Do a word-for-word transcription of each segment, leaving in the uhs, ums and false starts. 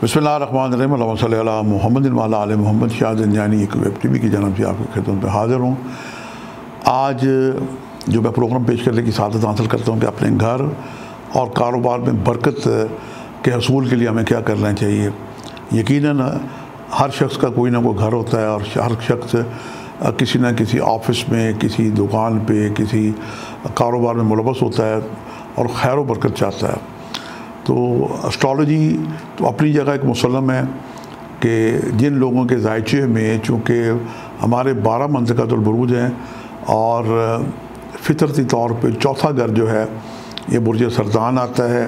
बिस्मिल्लाहिर्रहमानिर्रहीम वस्सल्लल्लाहु अला मुहम्मदिन व अला आलि मुहम्मद। शाहज़ान जानी एक वेब टी वी की जानब से आपकी खिदमत में हाज़िर हूँ। आज जो मैं प्रोग्राम पेश करने की सादत हासिल करता हूँ कि अपने घर और कारोबार में बरकत के हसूल के लिए हमें क्या करना चाहिए। यकीनन हर शख्स का कोई ना कोई घर होता है और हर शख्स किसी न किसी ऑफिस में, किसी दुकान पे, किसी कारोबार में मुलवस होता है और खैर व बरकत चाहता है। तो एस्ट्रोलॉजी तो अपनी जगह एक मुसलम है कि जिन लोगों के जायचे में, चूँकि हमारे बारह मंज़िकातुल बुरूज हैं और फितरती तौर पे चौथा घर जो है ये बुर्ज सरदान आता है।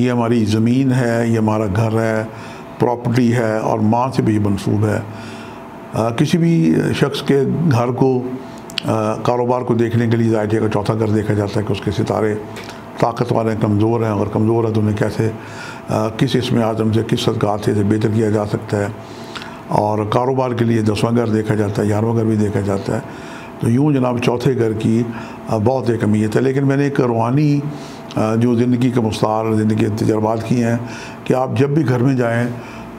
ये हमारी ज़मीन है, ये हमारा घर है, प्रॉपर्टी है और माँ से भी मंसूब है। आ, किसी भी शख्स के घर को, कारोबार को देखने के लिए जायचे का चौथा घर देखा जाता है कि उसके सितारे ताकतवर हैं, कमज़ोर हैं, और कमज़ोर है तो उन्हें कैसे आ, किस इसमें आज़म से, किस सदक़ात से बेहतर किया जा सकता है। और कारोबार के लिए दसवां घर देखा जाता है, ग्यारहवां घर भी देखा जाता है। तो यूँ जनाब चौथे घर की आ, बहुत एक अहमियत है। लेकिन मैंने एक रूहानी जो ज़िंदगी के मुस्तार, ज़िंदगी के तजर्बात किए हैं कि आप जब भी घर में जाएँ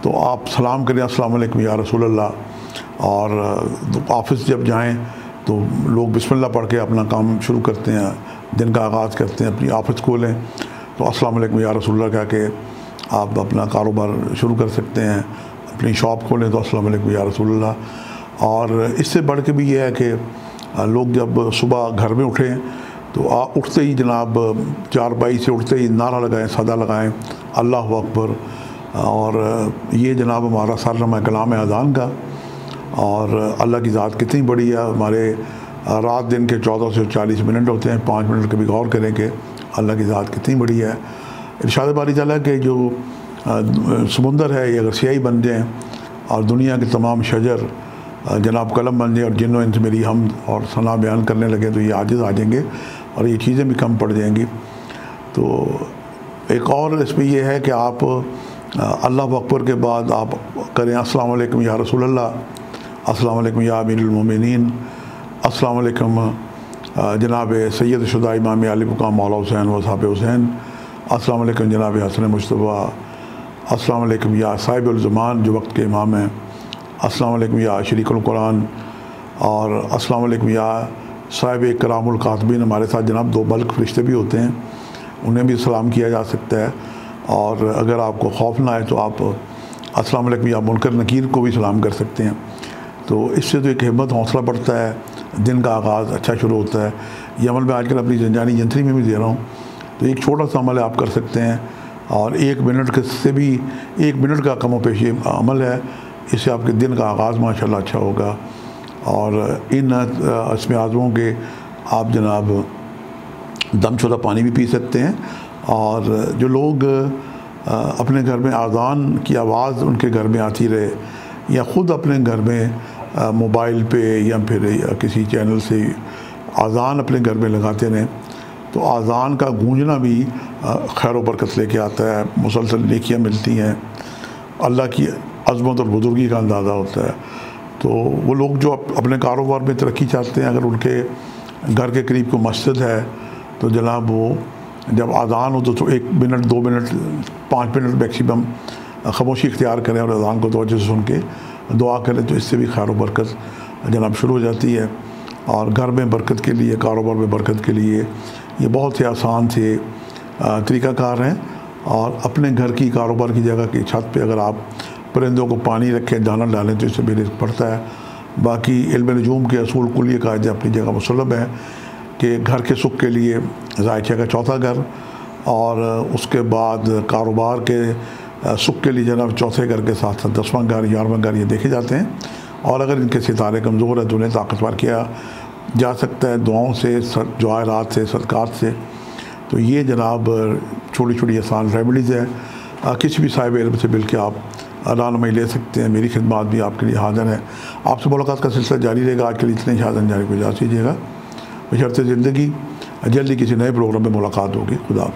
तो आप सलाम करें, अस्सलाम वालेकुम या रसूलल्लाह। और ऑफिस जब जाएँ तो लोग बिस्मिल्लाह पढ़ के अपना काम शुरू करते हैं, दिन का आगाज़ करते हैं। अपनी ऑफिस खोलें तो अस्सलाम वालेकुम या रसूलल्लाह कह के आप अपना कारोबार शुरू कर सकते हैं। अपनी शॉप खोलें तो अस्सलाम वालेकुम या रसूलल्लाह। और इससे बढ़ के भी ये है कि लोग जब सुबह घर में उठें तो आप उठते ही जनाब चारपाई से उठते ही नारा लगाएँ, सदा लगाएँ अल्लाहु अकबर। और ये जनाब हमारा सरनमा कलाम है अज़ान का। और अल्लाह की ज़ात कितनी बड़ी है। हमारे रात दिन के चौदह सौ चालीस मिनट होते हैं, पाँच मिनट कभी गौर करें कि अल्लाह की ज़ात कितनी बड़ी है। इरशाद बारी ताला के जो समुंदर है ये अगर स्याही बन जाएँ और दुनिया के तमाम शजर जनाब कलम बन जाए और जिन्नों इनसे मेरी हमद और सना बयान करने लगे तो ये आजिज़ आ जाएंगे और ये चीज़ें भी कम पड़ जाएंगी। तो एक और इसमें यह है कि आप अल्लाह अकबर के बाद आप करें अस्सलाम वालेकुम या रसूलल्लाह, अस्सलाम वालेकुम या अमीरुल मोमिनीन, अस्सलाम वालेकुम जनाब सैयद शुदा इमाम अली मुकाम मौला हुसैन व साहब हुसैन, अस्सलाम वालेकुम जनाब हसन मुश्तबा, अस्सलाम वालेकुम या साहिबुल ज़मान जो वक्त के इमाम हैं, अस्सलाम वालेकुम या शरीकुल कुरान, और अस्सलाम वालेकुम या साहिब करामुल कातिबीन। हमारे साथ जनाब दो बल्क फरिश्ते भी होते हैं, उन्हें भी सलाम किया जा सकता है। और अगर आपको खौफ ना आए तो आप अस्सलाम वालेकुम या मुनकर नकीर को भी सलाम कर सकते हैं। तो इससे तो एक हिम्मत हौसला बढ़ता है, दिन का आगाज़ अच्छा शुरू होता है। ये अमल मैं आजकल अपनी जंजानी जंतरी में भी दे रहा हूँ। तो एक छोटा सा अमल आप कर सकते हैं और एक मिनट के से भी एक मिनट का कमो पेश अमल है। इससे आपके दिन का आगाज़ माशाल्लाह अच्छा होगा। और इन इसमें आज़मों के आप जनाब दमशुदा पानी भी पी सकते हैं। और जो लोग अपने घर में आज़ान की आवाज़ उनके घर में आती रहे या ख़ुद अपने घर में मोबाइल पे या फिर या किसी चैनल से आज़ान अपने घर में लगाते रहें तो आज़ान का गूंजना भी खैर व बरकत लेके आता है। मुसलसल नेकियाँ मिलती हैं, अल्लाह की अज़मत और बुजुर्गी का अंदाज़ा होता है। तो वो लोग जो अपने कारोबार में तरक्की चाहते हैं, अगर उनके घर के करीब कोई मस्जिद है तो जनाब वो जब आज़ान हो तो, तो एक मिनट, दो मिनट, पाँच मिनट मैक्सिमम खामोशी इख्तियार करें और अज़ान को तवज्जो से सुन के दुआ करें तो इससे भी खैर व बरकत जनाब शुरू हो जाती है। और घर में बरकत के लिए, कारोबार में बरकत के लिए ये बहुत ही आसान से तरीक़ाकार हैं। और अपने घर की, कारोबार की जगह की छत पे अगर आप परिंदों को पानी रखें, दाना डालें तो इससे भी रिस्क बढ़ता है। बाकी इल्म नुजूम के असूल कुल्लिए कायदे अपनी जगह मुसल्लम है कि घर के सुख के लिए जायचे का चौथा घर और उसके बाद कारोबार के सुख के लिए जनाब चौथे घर के साथ साथ दसवां घर, ग्यारहवां घर ये देखे जाते हैं। और अगर इनके सितारे कमज़ोर हैं तो उन्हें ताकतवर किया जा सकता है दुआओं से, दुआरात से, सदक़ात से। तो ये जनाब छोटी छोटी आसान रेमेडीज़ हैं। किसी भी साहिब इल्म से मिलकर आप रानमई ले सकते हैं। मेरी खिदमत भी आपके लिए हाजिर है। आपसे मुलाकात का सिलसिला जारी रहेगा। आज के लिए इतने शाहज़ान जानी को इजाज़त दीजिएगा। बशर्ते ज़िंदगी जल्दी किसी नए प्रोग्राम में मुलाकात होगी। खुदा हाफ़िज़।